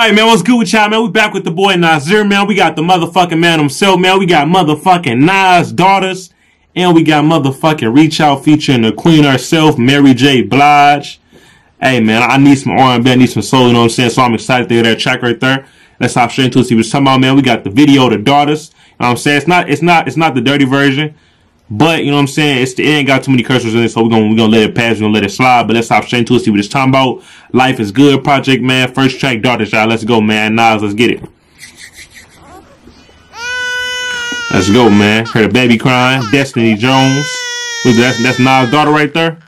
Alright, man, what's good with y'all, man? We back with the boy Nasir, man. We got the motherfucking man himself, man. We got motherfucking Nas Daughters. And we got motherfucking Reach Out featuring the queen herself, Mary J. Blige. Hey, man, I need some R&B, I need some soul, you know what I'm saying? So I'm excited to hear that track right there. Let's hop straight into it. See what it's talking about, man. We got the video, the Daughters. You know what I'm saying? It's not the dirty version. But, you know what I'm saying, it ain't got too many cursors in it, so we're gonna let it pass, we're gonna let it slide. But let's hop straight into it, see what it's talking about. Life is Good project, man. First track, Daughters, y'all. Let's go, man. Nas, let's get it. Let's go, man. Heard a baby crying. Destiny Jones. That's Nas' daughter right there.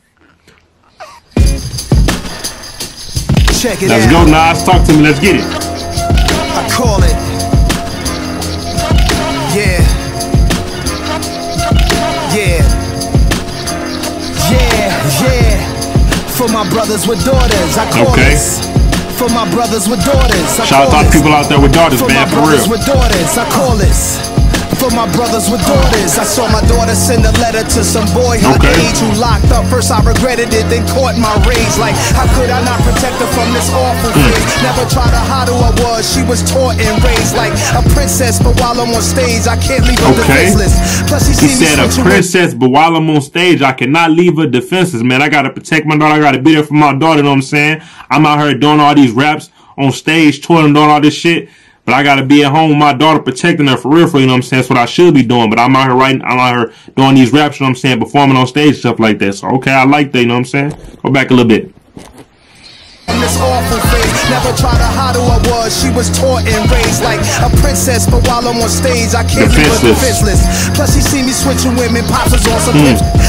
Check it out. Let's go, Nas. Talk to me. Let's get it. I call it. For my brothers with daughters, I call this. For my brothers with daughters, I call this. Shout out to people out there with daughters, man, for real. For my brothers with daughters, I call this. For my brothers with daughters, I saw my daughter send a letter to some boy her age who locked up. First I regretted it, then caught my rage. Like, how could I not protect her from this awful phase? Never tried to hide who I was, she was taught and raised like a princess. But while I'm on stage, I can't leave her defenseless. Plus he said a princess, but while I'm on stage, I cannot leave her defenseless, man. I gotta protect my daughter, I gotta be there for my daughter, you know what I'm saying? I'm out here doing all these raps on stage, touring, doing all this shit. But I gotta be at home with my daughter, protecting her for real, you know what I'm saying? That's what I should be doing. But I'm out here writing, I'm out here doing these raps, you know what I'm saying? Performing on stage, stuff like that. So, okay, I like that, you know what I'm saying? Go back a little bit. This awful phase, never tried to hide who I was, she was taught and raised like a princess, but while I'm on stage, I can't leave her defenseless. Plus she seen me switching women, pops was on some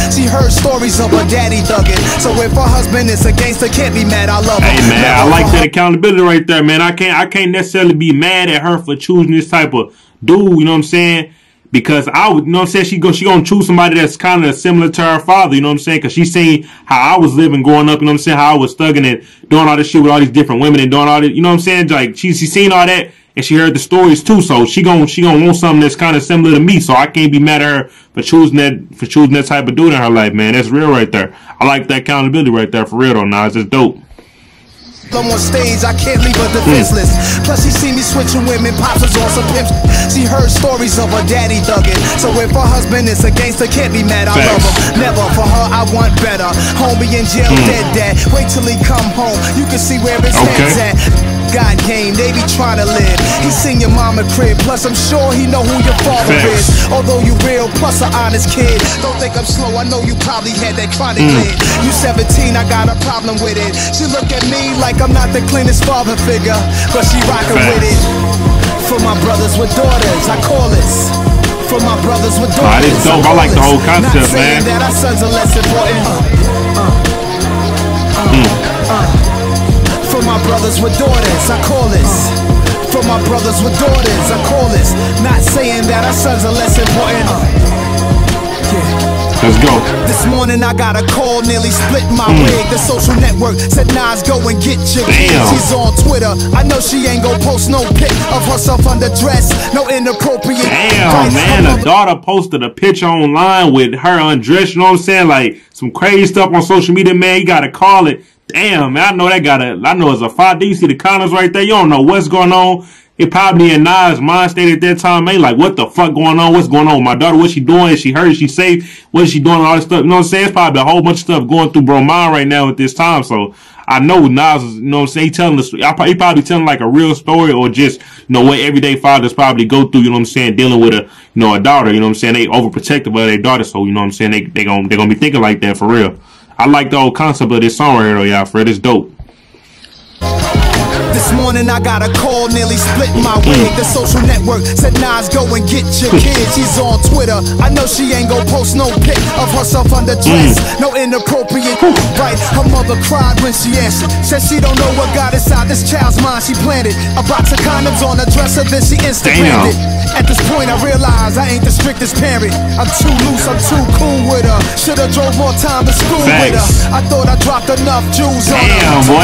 She heard stories of her daddy thugging, so if her husband is a gangster, can't be mad, I love her. Hey man, never I like that accountability right there, man. I can't necessarily be mad at her for choosing this type of dude, you know what I'm saying? Because I would, you know what I'm saying, she gonna choose somebody that's kind of similar to her father, you know what I'm saying? Because she seen how I was living growing up, you know what I'm saying? How I was thugging and doing all this shit with all these different women and doing all this, you know what I'm saying? Like, she seen all that and she heard the stories too, so she gonna want something that's kind of similar to me, so I can't be mad at her for choosing that type of dude in her life, man. That's real right there. I like that accountability right there, for real though, Nas. It's dope. I'm on stage, I can't leave her defenseless. Plus she seen me switching women, pops was on some pimps. She heard stories of her daddy thugging, so if her husband is a gangster, can't be mad, I love him. Never, for her I want better. Homie in jail, dead dad. Wait till he come home, you can see where his head's at. God game, they be trying to live. He seen your mama crib, plus I'm sure he know who your father is. Although you real, plus an honest kid. Don't think I'm slow, I know you probably had that chronic lid. You 17, I got a problem with it. She look at me like I'm not the cleanest father figure, but she rockin' with it. For my brothers with daughters, I call this. For my brothers with daughters, it's dope. I like the whole concept, man. That our sons are less important. For my brothers with daughters, I call this. For my brothers with daughters, I call this. Not saying that our sons are less important. Let's go. This morning I got a call, nearly split my wig. The social network said Nas, go and get your kids. She's on Twitter, I know she ain't gonna post no pic of herself underdressed, no inappropriate. Damn, man, a daughter posted a picture online with her undressed, you know what I'm saying? Like, some crazy stuff on social media, man, you gotta call it. Damn, man, I know that I know it's a 5D, you see the comments right there, you don't know what's going on. It probably in Nas' mind state at that time, man, like, what the fuck going on? What's going on with my daughter? What's she doing? Is she hurt? Is she safe? What is she doing? All this stuff. You know what I'm saying? It's probably a whole bunch of stuff going through bro mind right now at this time. So I know Nas is, you know what I'm saying? He probably telling like a real story, or just, you know, what everyday fathers probably go through, you know what I'm saying? Dealing with a, you know, a daughter, you know what I'm saying? They overprotective of their daughter. So, you know what I'm saying? They gonna be thinking like that for real. I like the whole concept of this song right here though, y'all, for it. It's dope. This morning I got a call, nearly split my wig. The social network said Nas, go and get your kids. She's on Twitter, I know she ain't gonna post no pic of herself underdressed, no inappropriate. Right, her mother cried when she answered, said she don't know what got inside this child's mind. She planted a box of condoms on her dresser, then she Instagrammed it. At this point I realize I ain't the strictest parent. I'm too loose, I'm too cool with her. Should've drove more time to school with her. I thought I dropped enough jewels on her. Damn, boy,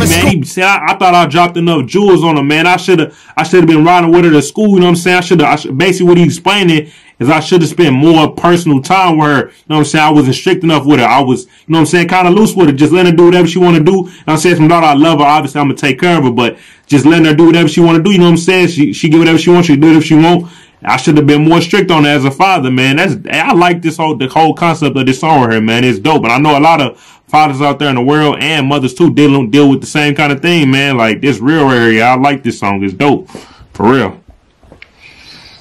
that's deep, man. See, I thought I dropped enough jewels on her, man. I should have been riding with her to school, you know what I'm saying? Basically what he explaining is I should have spent more personal time with her. You know what I'm saying? I wasn't strict enough with her. I was, you know what I'm saying, kind of loose with her. Just letting her do whatever she want to do. And I'm saying, from daughter, I love her. Obviously, I'm going to take care of her. But just letting her do whatever she want to do. You know what I'm saying? She get whatever she wants. She do whatever she want. I should have been more strict on her as a father, man. I like this whole concept of this song with her, man. It's dope. And I know a lot of fathers out there in the world and mothers too deal with the same kind of thing, man. Like, this real area. I like this song. It's dope. For real.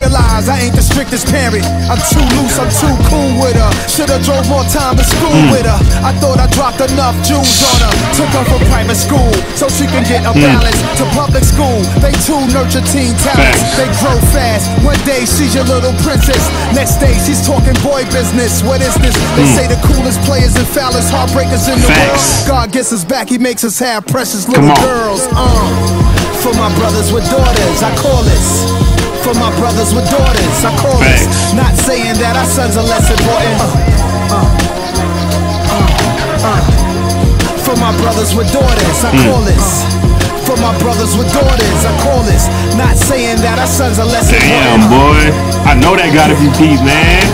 I ain't the strictest parent. I'm too loose, I'm too cool with her. Should've drove more time to school with her. I thought I dropped enough jewels on her. Took her from private school so she can get a balance to public school. They too nurture teen talents. They grow fast. One day she's your little princess. Next day she's talking boy business. What is this? They say the coolest players and foulest heartbreakers in the world. God gets us back, he makes us have precious little girls. For my brothers with daughters, I call this. For my brothers with daughters, I call this. Not saying that our sons are less important. For my brothers with daughters, I call this. For my brothers with daughters, I call this. Not saying that our sons are less important. Damn, boy. I know that gotta be deep, man.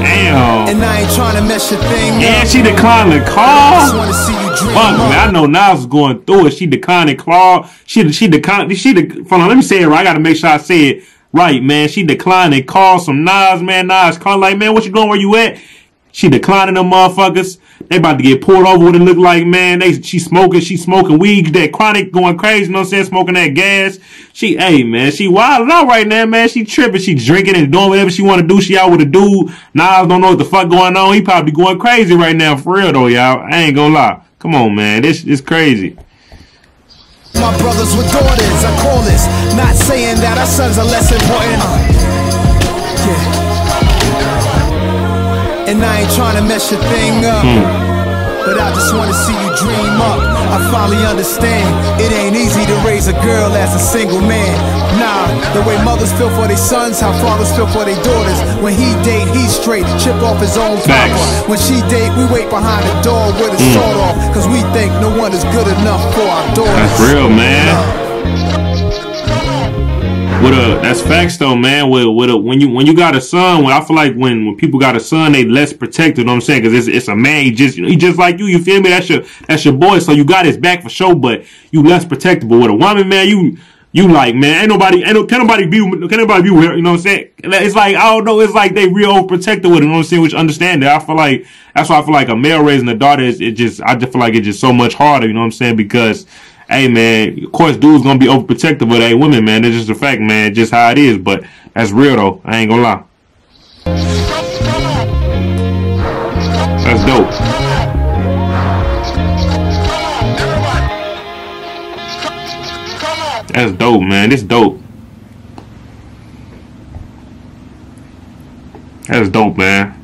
Damn. And I ain't trying to mess your thing. Yeah, she declined the call. I just wanna see you dream. Fuck, man. I know Nas was going through it. She declined the call. Let me say it right. I gotta make sure I say it right, man. She declined and called some Nas, man. Nas called like, man, what you doing? Where you at? She declining them motherfuckers. They about to get pulled over. What it look like, man. She smoking weed. That chronic going crazy. You know what I'm saying? Smoking that gas. She wilding out right now, man. She tripping. She drinking and doing whatever she want to do. She out with a dude. Nas don't know what the fuck going on. He probably going crazy right now. For real though, y'all. I ain't gonna lie. Come on, man. This is crazy. My brothers with daughters, I call this. Not saying that our sons are less important. And I ain't trying to mess your thing up, but I just want to see you dream up. I finally understand, it ain't easy to raise a girl as a single man. Nah, the way mothers feel for their sons, how fathers feel for their daughters. When he date, he's straight, chip off his own papa. When she date, we wait behind the door with a sword off, cause we think no one is good enough for our daughters. That's real, man. That's facts though, man. When you got a son, I feel like when people got a son, they less protected. You know what I'm saying? Because it's a man. He just like you. You feel me? That's your boy. So you got his back for sure, but you less protected. But with a woman, man, you like, man, can nobody be with her, you know what I'm saying? It's like, I don't know, it's like they real overprotective with it, you know what I'm saying? Which understand that. I feel like, that's why I feel like a male raising a daughter I just feel like it's just so much harder, you know what I'm saying? Because, hey, man, of course dudes gonna be overprotective with a women, man. That's just a fact, man. Just how it is, but that's real though. I ain't gonna lie. That's dope. That's dope, man. This dope. That's dope, man.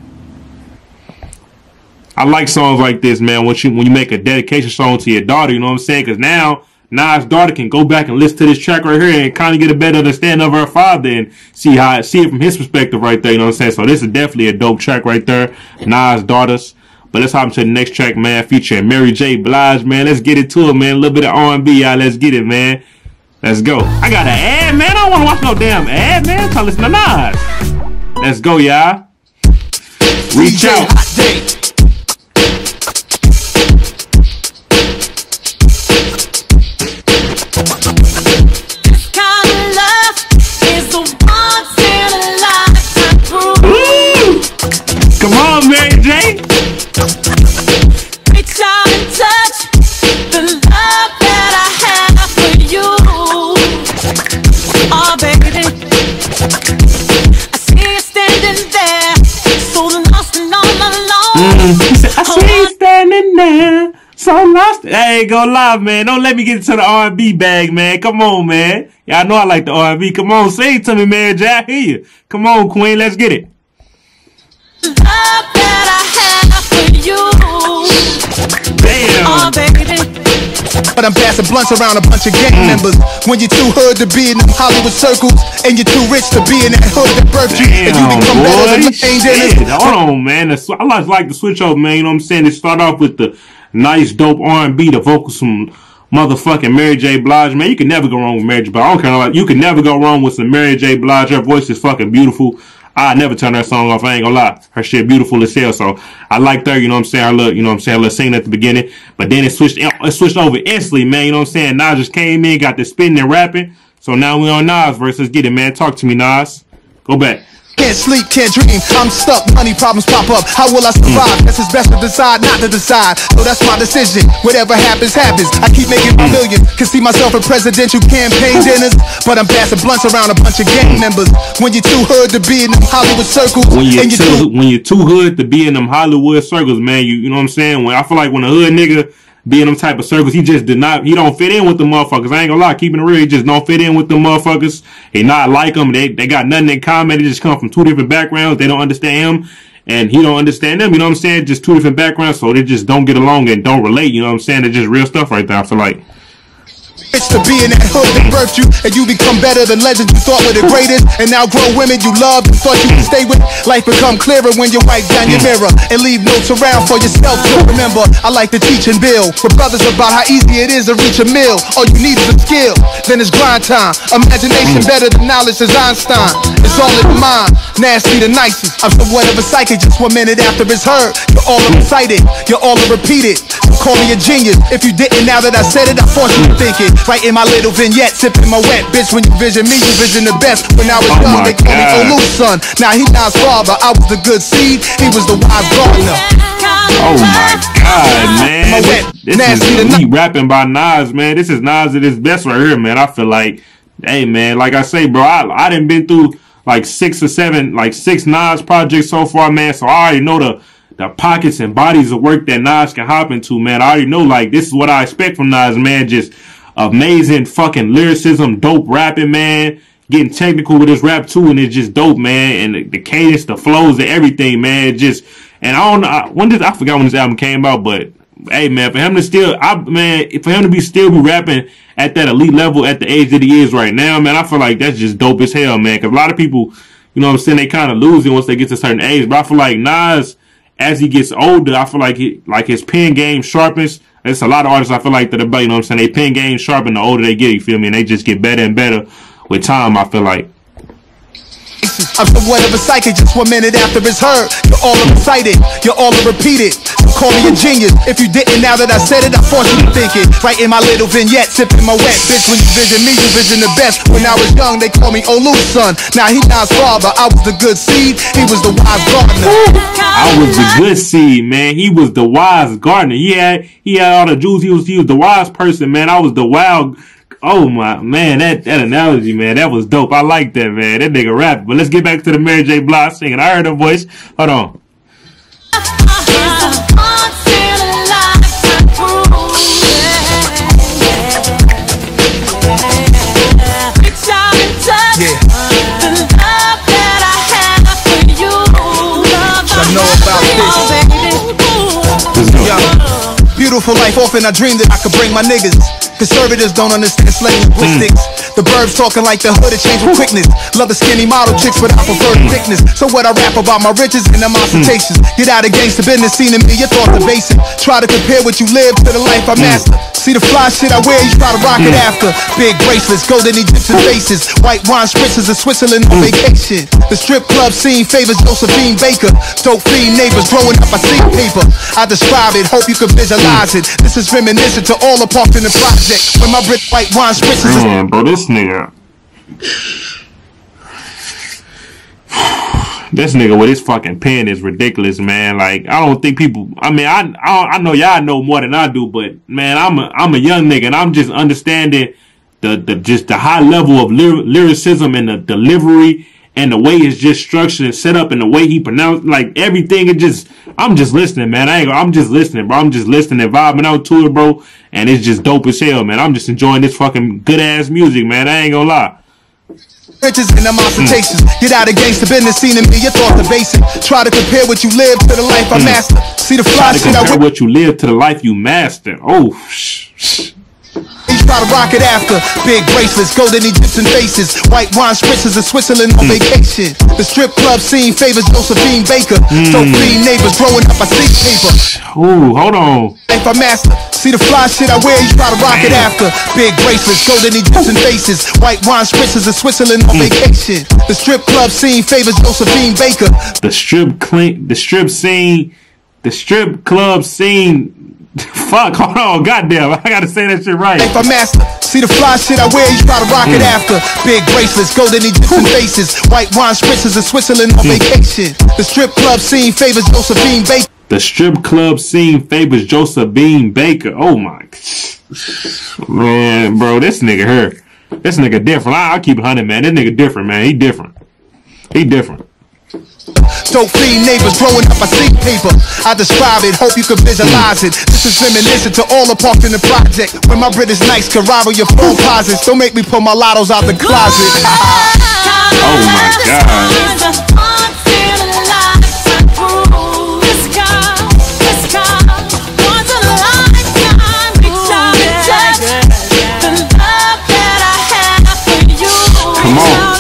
I like songs like this, man. When you make a dedication song to your daughter, you know what I'm saying? Because now Nas' daughter can go back and listen to this track right here and kind of get a better understanding of her father and see it from his perspective right there. You know what I'm saying? So this is definitely a dope track right there, Nas' Daughters. But let's hop to the next track, man. Featuring Mary J. Blige, man. Let's get it to it, man. A little bit of R&B, y'all. Let's get it, man. Let's go. I got an ad, man. I don't want to watch no damn ad, man. I'm trying to listen to Nas. Let's go, y'all. Reach out. This kind of love is the once in a lifetime. Come on, Mary J. Reach out and touch the love that I have. Oh, baby, I see you standing there, so lost and all alone. I see you standing there, so lost. I ain't gonna lie, man. Don't let me get into the R&B bag, man. Come on, man. Y'all know I like the R&B. Come on, say it to me, man. Jack, I hear you. Come on, Queen. Let's get it. Love that I have for you. Damn. Oh, baby. But I'm passing blunts around a bunch of gang members. When you're too hood to be in them Hollywood circles, and you're too rich to be in that hood that birthed you, and you become better than change in it. Hold on, man. I like the switch up, man. You know what I'm saying? They start off with the nice, dope R&B, the vocals from motherfucking Mary J. Blige, man. You can never go wrong with Mary J. Blige. I don't care. You can never go wrong with some Mary J. Blige. Her voice is fucking beautiful. I never turn her song off. I ain't gonna lie. Her shit beautiful as hell. So I liked her, you know what I'm saying? I love, you know what I'm saying? I love singing at the beginning. But then it switched over instantly, man. You know what I'm saying? Nas just came in, got the spinning and rapping. So now we on Nas versus. Get it, man. Talk to me, Nas. Go back. Can't sleep, can't dream, I'm stuck, money problems pop up. How will I survive? Guess it's best to decide not to decide. So that's my decision. Whatever happens, happens. I keep making my millions. Can see myself in presidential campaign dinners. But I'm passing blunts around a bunch of gang members. When you're too hood to be in them Hollywood circles. Man, you know what I'm saying? When I feel like when a hood nigga be in them type of circles, he just don't fit in with the motherfuckers. I ain't gonna lie, keeping it real, he just don't fit in with the motherfuckers. He not like them. They got nothing in common. They just come from two different backgrounds. They don't understand him, and he don't understand them. You know what I'm saying? Just two different backgrounds, so they just don't get along and don't relate. You know what I'm saying? It's just real stuff right there, I feel like. It's to be in that hood that birthed you, and you become better than legends you thought were the greatest, and now grow women you loved and thought you could stay with. Life become clearer when you wipe down your mirror and leave notes around for yourself to remember. I like to teach and build with brothers about how easy it is to reach a meal. All you need is a skill, then it's grind time. Imagination better than knowledge is Einstein. It's all in the mind, nasty to nicey. I'm somewhat of a psychic, just 1 minute after it's heard. You're all excited, you're all repeated. Call me a genius, if you didn't, now that I said it, I force you to think it. Right in my little vignette, sipping my wet, bitch. When you vision me, you vision the best. When I was young, they called me Olu's son. Now he not his father, I was the good seed, he was the wise gardener. Oh my God, man. This is rapping by Nas, man. This is Nas at his best right here, man. I feel like, hey, man, like I say, bro, I done been through like six Nas projects so far, man. So I already know the pockets and bodies of work that Nas can hop into, man. I already know, like, this is what I expect from Nas, man. Just amazing fucking lyricism, dope rapping, man. Getting technical with his rap, too, and it's just dope, man. And the cadence, the flows, and everything, man. Just, and I don't know, I forgot when this album came out, but, hey, man, for him to still, be rapping at that elite level at the age that he is right now, man, I feel like that's just dope as hell, man. Because a lot of people, you know what I'm saying, they kind of lose it once they get to a certain age. But I feel like Nas, as he gets older, I feel like his pen game sharpens. There's a lot of artists I feel like that about, you know what I'm saying? They pen game sharpen the older they get, you feel me? And they just get better and better with time, I feel like. I'm somewhat of a psychic, just 1 minute after it's heard. You're all excited, you're all repeated. Call me a genius, if you didn't, now that I said it, I force you to think it. Right in my little vignette, sipping my wet, bitch. When you vision me, you vision the best. When I was young, they called me Olu's son. Now he not his father, I was the good seed, he was the wise gardener. I was the good seed, man. He was the wise gardener. He had all the juice. He was the wise person, man. I was the wild. Oh my man, that analogy, man, that was dope. I like that, man. That nigga rap. But let's get back to the Mary J. Blige singing. I heard her voice. Hold on. Beautiful life, often I dreamed that I could bring my niggas. Conservatives don't understand slang linguistics. The verbs talking like the hood, it changed with quickness. Love the skinny model chicks, but I prefer thickness. So what I rap about my riches and my citations. Get out of gangsta business, seen in me, your thoughts are basic. Try to compare what you live to the life I master. See the fly shit I wear, you try to rock it after. Big bracelets, golden Egyptian faces. White wine spritzers in Switzerland on vacation. The strip club scene favors Josephine Baker. Dope fiend neighbors, growing up I see paper. I describe it, hope you can visualize. This is reminiscent to all the parked in the project. When my rich white wine switches. Man, bro, this nigga. This nigga with his fucking pen is ridiculous, man. Like, I don't think people. I mean, I know y'all know more than I do, but man, I'm a young nigga, and I'm just understanding the high level of lyricism and the delivery. And the way it's just structured and set up, and the way he pronounced, like, everything, it just, I'm just listening, man. I'm just listening, bro. I'm just listening and vibing out to it, bro. And it's just dope as hell, man. I'm just enjoying this fucking good-ass music, man. I ain't gonna lie. Riches and my citations. Get out of gangsta business, seen in me, your thoughts are basic. Try to compare what you live to the life I master. See the fly shit I compare what you live to the life you master. Oh, shh. Each try to rock it after. Big bracelets, golden Egyptian faces, white wine spritzers in Switzerland on vacation. The strip club scene favors Josephine Baker. So clean neighbors growing up, I see paper. Ooh, hold on. If I master, see the fly shit I wear, each try to rock it after. Big bracelets, golden Egyptian faces, white wine spritzers in Switzerland on vacation. The strip club scene favors Josephine Baker. The strip club scene. Fuck, hold on, goddamn, I gotta say that shit right. If I master, see the fly shit I wear, you try to rock it after. Big bracelets, golden Egyptian faces, white wine spritzers in Switzerland on vacation. The strip club scene favors Josephine Baker. The strip club scene favors Josephine Baker. Oh my, man, bro, this nigga here, this nigga different. I'll keep 100, man. This nigga different, man. He different. He different. So clean neighbors growing up, I see paper. I describe it, hope you can visualize it. This is reminiscent to all the parked in the project. When my British nights can rival your phone posits. Don't make me pull my lottos out the closet. Oh my god. Come on.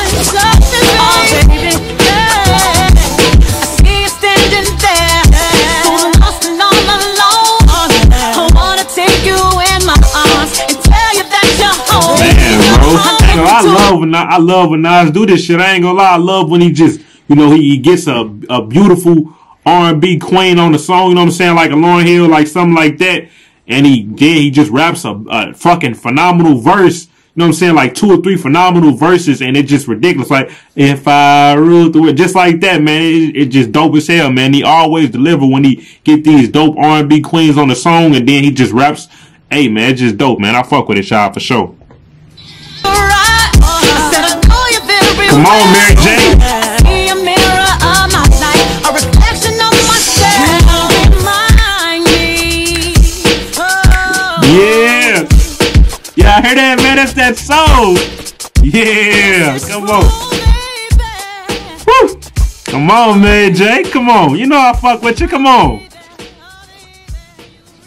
I love when Nas do this shit. I ain't gonna lie. I love when he just, you know, he gets a beautiful R&B queen on the song. You know what I'm saying? Like a Lauryn Hill, like something like that. And he just raps a fucking phenomenal verse. You know what I'm saying? Like 2 or 3 phenomenal verses, and it's just ridiculous. Like if I rule through it, just like that, man. It just dope as hell, man. He always deliver when he get these dope R&B queens on the song, and then he just raps. Hey, man, it's just dope, man. I fuck with it, y'all, for sure. Come on, Mary J. See a mirror of my life, a reflection of myself. Remind me. Yeah. Yeah, I heard that, man. That's that soul. Yeah. Come on. Woo. Come on, Mary J. Come on. You know I fuck with you. Come on.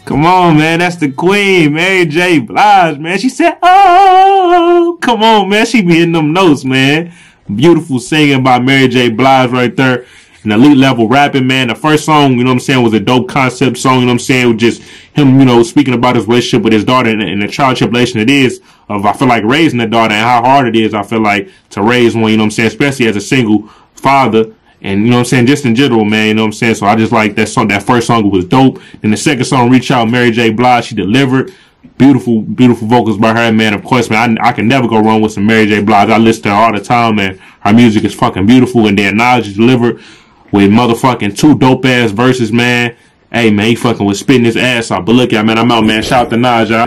Come on, man. That's the queen, Mary J. Blige, man. She said, oh, come on, man. She be hitting them notes, man. Beautiful singing by Mary J. Blige right there. An elite level rapping, man. The first song, you know what I'm saying, was a dope concept song, you know what I'm saying, with just him, you know, speaking about his relationship with his daughter and the child tribulation it is of, I feel like, raising the daughter and how hard it is, I feel like, to raise one, you know what I'm saying, especially as a single father. And you know what I'm saying, just in general, man, you know what I'm saying? So I just like that song. That first song was dope. And the second song, Reach Out, Mary J. Blige, she delivered. Beautiful, beautiful vocals by her, man. Of course, man, I can never go wrong with some Mary J. Blige. I listen to her all the time, man. Her music is fucking beautiful. And then Nas delivered with motherfucking 2 dope-ass verses, man. Hey, man, he fucking was spitting his ass off. But look, y'all, man, I'm out, man. Shout out to Nas, y'all.